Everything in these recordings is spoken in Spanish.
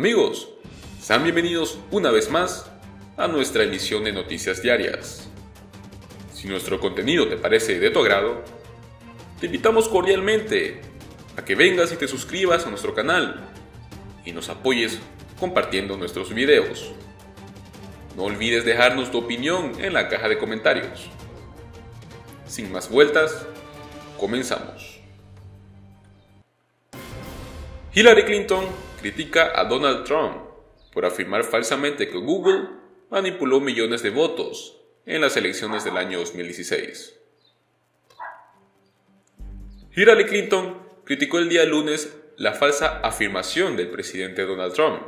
Amigos, sean bienvenidos una vez más a nuestra emisión de Noticias Diarias. Si nuestro contenido te parece de tu agrado, te invitamos cordialmente a que vengas y te suscribas a nuestro canal y nos apoyes compartiendo nuestros videos. No olvides dejarnos tu opinión en la caja de comentarios. Sin más vueltas, comenzamos. Hillary Clinton critica a Donald Trump por afirmar falsamente que Google manipuló millones de votos en las elecciones del año 2016. Hillary Clinton criticó el día lunes la falsa afirmación del presidente Donald Trump,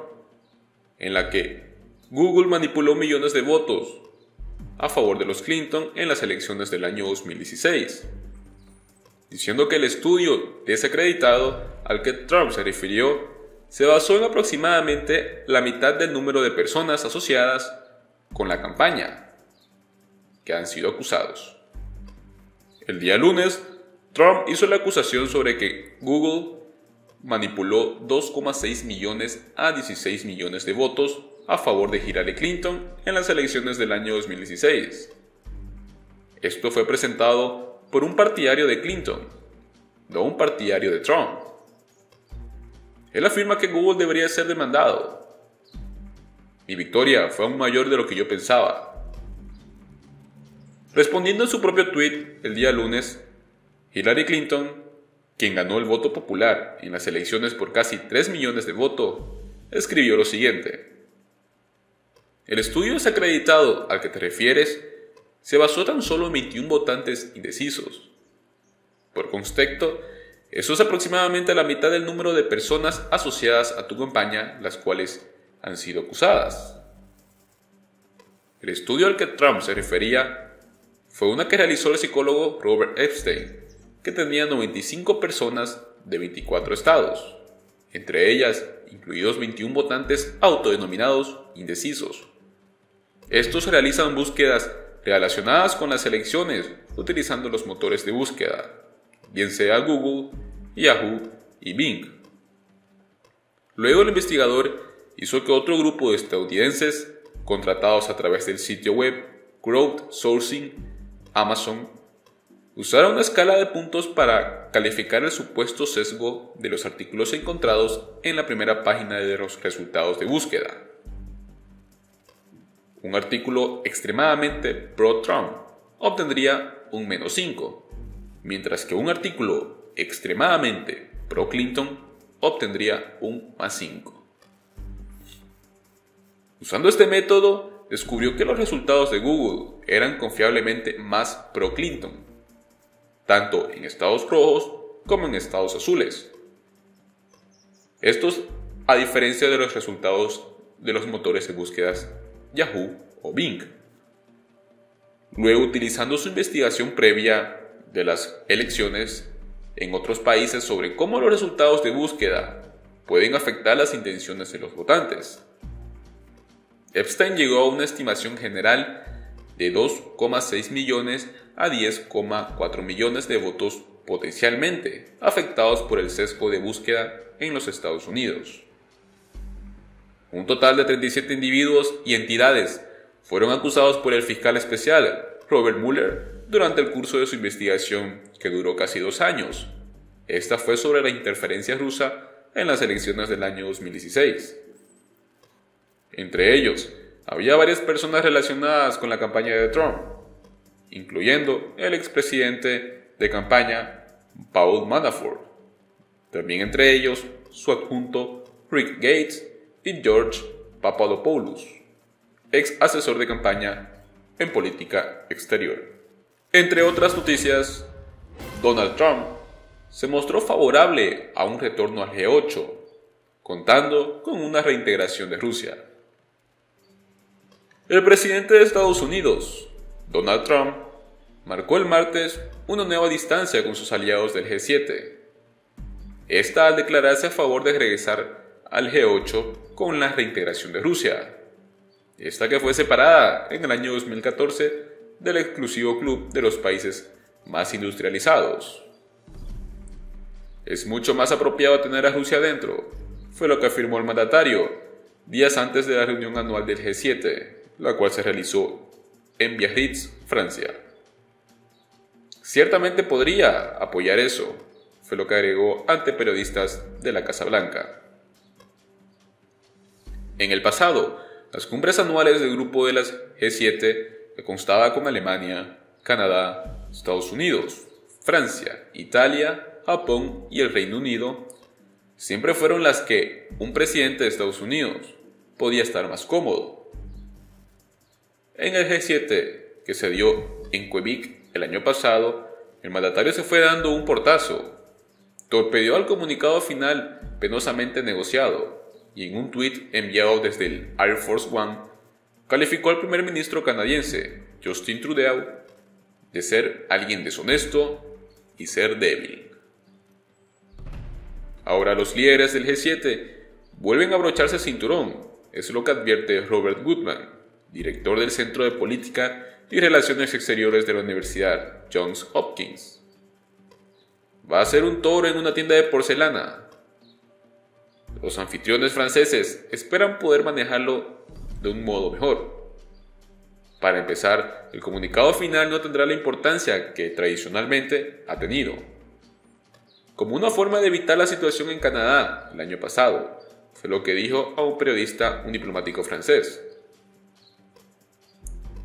en la que Google manipuló millones de votos a favor de los Clinton en las elecciones del año 2016, diciendo que el estudio desacreditado al que Trump se refirió se basó en aproximadamente la mitad del número de personas asociadas con la campaña que han sido acusados. El día lunes, Trump hizo la acusación sobre que Google manipuló 2,6 millones a 16 millones de votos a favor de Hillary Clinton en las elecciones del año 2016. Esto fue presentado por un partidario de Clinton, no un partidario de Trump. Él afirma que Google debería ser demandado. Mi victoria fue aún mayor de lo que yo pensaba. Respondiendo en su propio tweet el día lunes, Hillary Clinton, quien ganó el voto popular en las elecciones por casi 3 millones de votos, escribió lo siguiente. El estudio desacreditado al que te refieres se basó tan solo en 21 votantes indecisos. Por contexto, eso es aproximadamente la mitad del número de personas asociadas a tu campaña, las cuales han sido acusadas. El estudio al que Trump se refería fue una que realizó el psicólogo Robert Epstein, que tenía 95 personas de 24 estados, entre ellas incluidos 21 votantes autodenominados indecisos. Estos realizan búsquedas relacionadas con las elecciones utilizando los motores de búsqueda, bien sea Google, Yahoo y Bing. Luego el investigador hizo que otro grupo de estadounidenses, contratados a través del sitio web Crowdsourcing, Amazon, usará una escala de puntos para calificar el supuesto sesgo de los artículos encontrados en la primera página de los resultados de búsqueda. Un artículo extremadamente pro-Trump obtendría un -5, mientras que un artículo extremadamente pro-Clinton obtendría un +5. Usando este método, descubrió que los resultados de Google eran confiablemente más pro-Clinton, tanto en estados rojos como en estados azules. Estos, a diferencia de los resultados de los motores de búsquedas Yahoo o Bing. Luego, utilizando su investigación previa de las elecciones en otros países sobre cómo los resultados de búsqueda pueden afectar las intenciones de los votantes, Epstein llegó a una estimación general de 2,6 millones a 10,4 millones de votos potencialmente afectados por el sesgo de búsqueda en los Estados Unidos. Un total de 37 individuos y entidades fueron acusados por el fiscal especial Robert Mueller durante el curso de su investigación que duró casi 2 años. Esta fue sobre la interferencia rusa en las elecciones del año 2016. Entre ellos, había varias personas relacionadas con la campaña de Trump, incluyendo el expresidente de campaña Paul Manafort, también entre ellos su adjunto Rick Gates y George Papadopoulos, ex asesor de campaña en política exterior. Entre otras noticias, Donald Trump se mostró favorable a un retorno al G8, contando con una reintegración de Rusia. El presidente de Estados Unidos, Donald Trump, marcó el martes una nueva distancia con sus aliados del G7. Esta al declararse a favor de regresar al G8 con la reintegración de Rusia, esta que fue separada en el año 2014 del exclusivo club de los países más industrializados. Es mucho más apropiado tener a Rusia adentro, fue lo que afirmó el mandatario días antes de la reunión anual del G7, la cual se realizó en Biarritz, Francia. Ciertamente podría apoyar eso, fue lo que agregó ante periodistas de la Casa Blanca. En el pasado, las cumbres anuales del grupo de las G7, que constaba con Alemania, Canadá, Estados Unidos, Francia, Italia, Japón y el Reino Unido, siempre fueron las que un presidente de Estados Unidos podía estar más cómodo. En el G7, que se dio en Quebec el año pasado, el mandatario se fue dando un portazo, torpedeó al comunicado final penosamente negociado y en un tuit enviado desde el Air Force One, calificó al primer ministro canadiense, Justin Trudeau, de ser alguien deshonesto y ser débil. Ahora los líderes del G7 vuelven a abrocharse el cinturón, es lo que advierte Robert Goodman, director del Centro de Política y Relaciones Exteriores de la Universidad Johns Hopkins. Va a ser un toro en una tienda de porcelana. Los anfitriones franceses esperan poder manejarlo de un modo mejor. Para empezar, el comunicado final no tendrá la importancia que tradicionalmente ha tenido. Como una forma de evitar la situación en Canadá el año pasado, fue lo que dijo a un periodista un diplomático francés.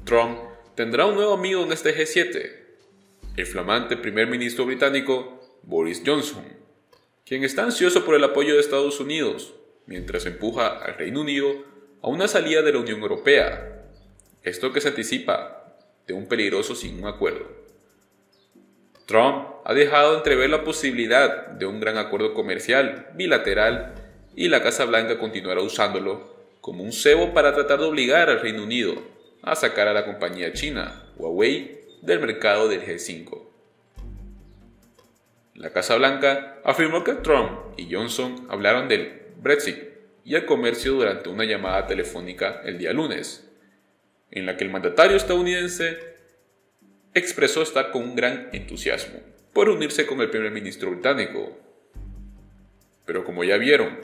Trump tendrá un nuevo amigo en este G7, el flamante primer ministro británico Boris Johnson, quien está ansioso por el apoyo de Estados Unidos, mientras empuja al Reino Unido a una salida de la Unión Europea, esto que se anticipa de un peligroso sin un acuerdo. Trump ha dejado entrever la posibilidad de un gran acuerdo comercial bilateral y la Casa Blanca continuará usándolo como un cebo para tratar de obligar al Reino Unido a sacar a la compañía china Huawei del mercado del G5. La Casa Blanca afirmó que Trump y Johnson hablaron del Brexit y el comercio durante una llamada telefónica el día lunes, en la que el mandatario estadounidense expresó estar con un gran entusiasmo por unirse con el primer ministro británico. Pero como ya vieron,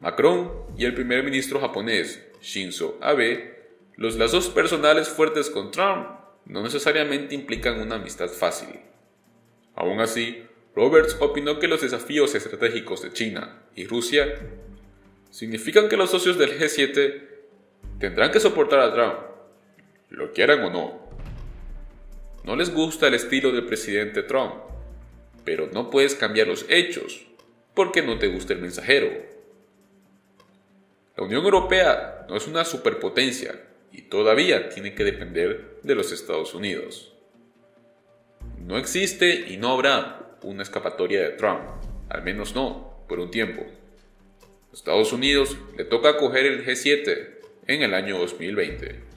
Macron y el primer ministro japonés Shinzo Abe, los lazos personales fuertes con Trump no necesariamente implican una amistad fácil. Aún así, Roberts opinó que los desafíos estratégicos de China y Rusia significan que los socios del G7 tendrán que soportar a Trump, lo quieran o no. No les gusta el estilo del presidente Trump, pero no puedes cambiar los hechos porque no te gusta el mensajero. La Unión Europea no es una superpotencia y todavía tiene que depender de los Estados Unidos. No existe y no habrá una escapatoria de Trump, al menos no por un tiempo. A Estados Unidos le toca acoger el G7 en el año 2020.